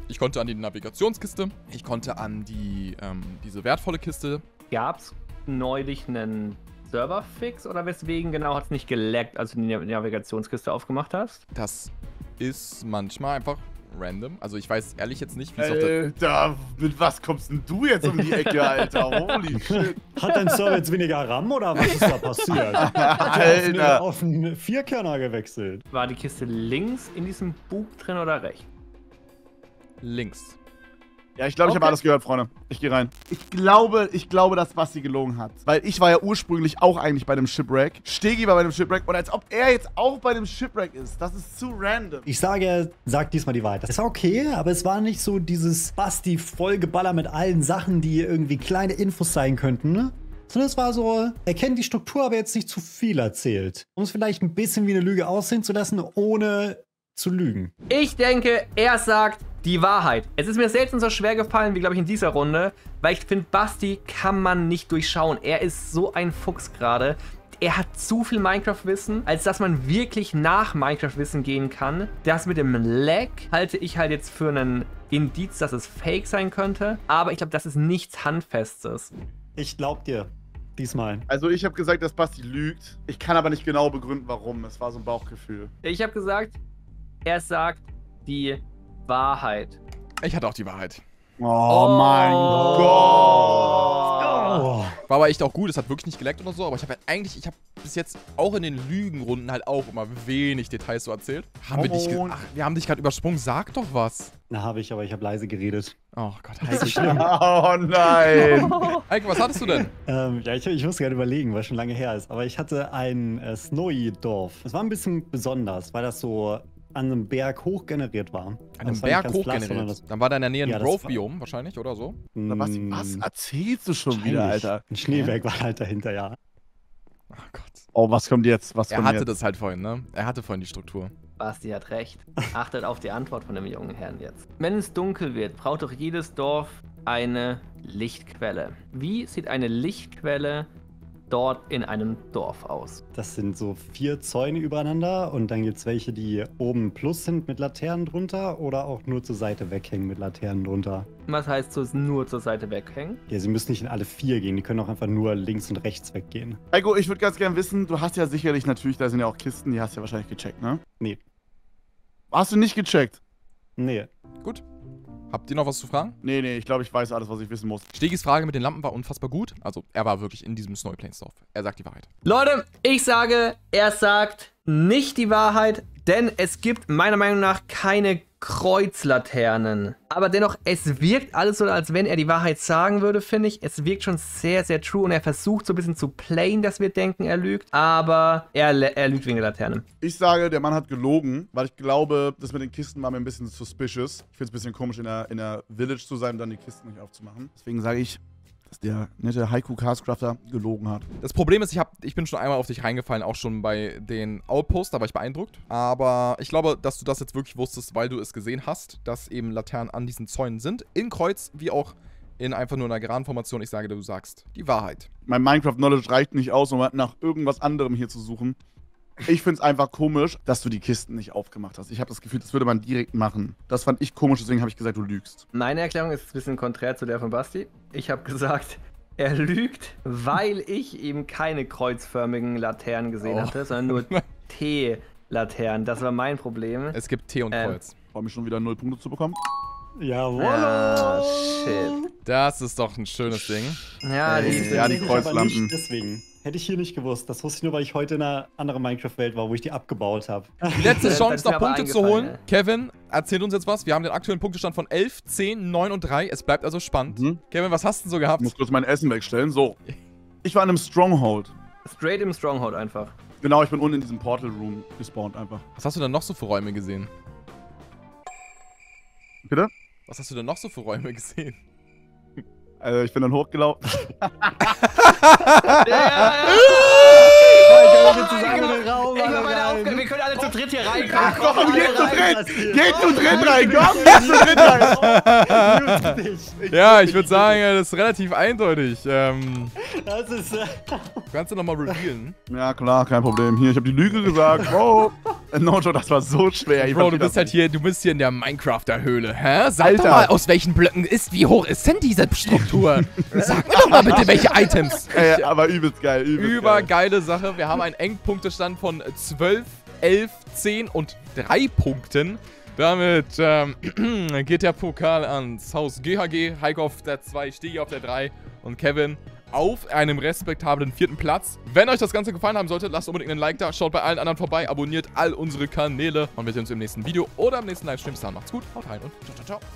ich konnte an die Navigationskiste, ich konnte an die diese wertvolle Kiste. Gab's neulich einen Serverfix oder weswegen genau hat es nicht gelaggt, als du die Navigationskiste aufgemacht hast? Das ist manchmal einfach... random. Also ich weiß ehrlich jetzt nicht, wie es auf der... Alter, mit was kommst denn du jetzt um die Ecke, Alter? Holy shit. Hat dein Server jetzt weniger RAM oder was ist da passiert? Alter. Auf einen Vierkerner gewechselt. War die Kiste links in diesem Bug drin oder rechts? Links. Ja, ich glaube, ich habe alles gehört, Freunde. Ich gehe rein. Ich glaube, dass Basti gelogen hat. Weil ich war ja ursprünglich auch eigentlich bei dem Shipwreck. Stegi war bei dem Shipwreck. Und als ob er jetzt auch bei dem Shipwreck ist. Das ist zu random. Ich sage, er sagt diesmal die Wahrheit. Es war okay, aber es war nicht so dieses Basti-Vollgeballer mit allen Sachen, die irgendwie kleine Infos sein könnten. Sondern es war so, er kennt die Struktur, aber jetzt nicht zu viel erzählt. Um es vielleicht ein bisschen wie eine Lüge aussehen zu lassen, ohne zu lügen. Ich denke, er sagt... die Wahrheit. Es ist mir selten so schwer gefallen, wie, glaube ich, in dieser Runde, weil ich finde, Basti kann man nicht durchschauen. Er ist so ein Fuchs gerade. Er hat zu viel Minecraft-Wissen, als dass man wirklich nach Minecraft-Wissen gehen kann. Das mit dem Lag halte ich halt jetzt für einen Indiz, dass es fake sein könnte. Aber ich glaube, das ist nichts Handfestes. Ich glaub dir. diesmal. Also ich habe gesagt, dass Basti lügt. Ich kann aber nicht genau begründen, warum. Es war so ein Bauchgefühl. Ich habe gesagt, er sagt die Wahrheit. Ich hatte auch die Wahrheit. Oh mein Gott. Oh. War aber echt auch gut. Es hat wirklich nicht geleckt oder so. Aber ich habe halt eigentlich, ich habe bis jetzt auch in den Lügenrunden halt auch immer wenig Details so erzählt. Haben wir dich gesagt? Wir haben dich gerade übersprungen. Sag doch was. Na, habe ich, aber ich habe leise geredet. Oh Gott, heiß schlimm. Oh nein. Eike, was hattest du denn? Ja, ich muss gerade überlegen, weil es schon lange her ist. Aber ich hatte ein Snowy-Dorf. Es war ein bisschen besonders, weil das so an einem Berg hoch generiert war. An einem Berg hoch generiert? Dann war da in der Nähe ein Grove-Biom wahrscheinlich, oder so? Was erzählst du schon wieder, Alter? Ein Schneeberg war halt dahinter, ja. Oh Gott. Oh, was kommt jetzt? Was kommt jetzt? Er hatte das halt vorhin, ne? Er hatte vorhin die Struktur. Basti hat recht. Achtet auf die Antwort von dem jungen Herrn jetzt. Wenn es dunkel wird, braucht doch jedes Dorf eine Lichtquelle. Wie sieht eine Lichtquelle dort in einem Dorf aus? Das sind so 4 Zäune übereinander und dann gibt es welche, die oben plus sind mit Laternen drunter oder auch nur zur Seite weghängen mit Laternen drunter. Was heißt so, nur zur Seite weghängen? Ja, sie müssen nicht in alle 4 gehen, die können auch einfach nur links und rechts weggehen. Eiko, ich würde ganz gerne wissen, du hast ja sicherlich natürlich, da sind ja auch Kisten, die hast du ja wahrscheinlich gecheckt, ne? Nee. Hast du nicht gecheckt? Nee. Gut. Habt ihr noch was zu fragen? Nee, nee, ich glaube, ich weiß alles, was ich wissen muss. Stegis Frage mit den Lampen war unfassbar gut. Also, er war wirklich in diesem Snowy Plains Dorf. Er sagt die Wahrheit. Leute, ich sage, er sagt nicht die Wahrheit, denn es gibt meiner Meinung nach keine Kreuzlaternen. Aber dennoch, es wirkt alles so, als wenn er die Wahrheit sagen würde, finde ich. Es wirkt schon sehr, sehr true und er versucht so ein bisschen zu playen, dass wir denken, er lügt. Aber er lügt wegen der Laterne. Ich sage, der Mann hat gelogen, weil ich glaube, das mit den Kisten war mir ein bisschen suspicious. Ich finde es ein bisschen komisch, in der Village zu sein und dann die Kisten nicht aufzumachen. Deswegen sage ich, dass der nette Haiku-Castcrafter gelogen hat. Das Problem ist, ich bin schon einmal auf dich reingefallen, auch schon bei den Outposts, da war ich beeindruckt. Aber ich glaube, dass du das jetzt wirklich wusstest, weil du es gesehen hast, dass eben Laternen an diesen Zäunen sind, in Kreuz, wie auch in einfach nur einer geraden Formation. Ich sage, du sagst die Wahrheit. Mein Minecraft-Knowledge reicht nicht aus, um nach irgendwas anderem hier zu suchen. Ich finde es einfach komisch, dass du die Kisten nicht aufgemacht hast. Ich habe das Gefühl, das würde man direkt machen. Das fand ich komisch, deswegen habe ich gesagt, du lügst. Meine Erklärung ist ein bisschen konträr zu der von Basti. Ich habe gesagt, er lügt, weil ich eben keine kreuzförmigen Laternen gesehen hatte, sondern nur T-Laternen. Das war mein Problem. Es gibt T und Kreuz. Ich freue mich schon wieder 0 Punkte zu bekommen. Jawohl. Ah, shit. Das ist doch ein schönes Ding. Ja, die Kreuzlampen. Deswegen. Hätte ich hier nicht gewusst. Das wusste ich nur, weil ich heute in einer anderen Minecraft-Welt war, wo ich die abgebaut habe. Die letzte Chance, noch Punkte zu holen. Ja. Kevin, erzählt uns jetzt was. Wir haben den aktuellen Punktestand von 11, 10, 9 und 3. Es bleibt also spannend. Kevin, was hast du denn so gehabt? Ich muss kurz mein Essen wegstellen. So. Ich war in einem Stronghold. Straight im Stronghold einfach. Genau, ich bin unten in diesem Portal-Room gespawnt einfach. Was hast du denn noch so für Räume gesehen? Bitte? Was hast du denn noch so für Räume gesehen? Also, ich bin dann hochgelaufen. Wir können alle zu dritt hier reinkommen. Komm, geht zu dritt! Geht zu dritt rein! Komm, geht zu dritt rein! Ja, ich würde sagen, das ist relativ eindeutig. Das ist... Kannst du nochmal revealen? Ja, klar, kein Problem. Hier, ich habe die Lüge gesagt. Oh! Nojo, das war so schwer. Bro, du bist hier in der Minecrafter-Höhle, hä? Sag doch mal, aus welchen Blöcken ist, wie hoch ist denn diese Struktur? Sag mir doch mal bitte, welche Items. Ey, aber übelst geil, Übergeile Sache. Wir haben einen Engpunktestand von 12, 11, 10 und 3 Punkten. Damit geht der Pokal ans Haus GHG. Heiko auf der 2, Stegi auf der 3 und Kevin auf einem respektablen 4. Platz. Wenn euch das Ganze gefallen haben sollte, lasst unbedingt einen Like da, schaut bei allen anderen vorbei, abonniert all unsere Kanäle und wir sehen uns im nächsten Video oder im nächsten Livestream. Bis dann, macht's gut, haut rein und ciao, ciao, ciao.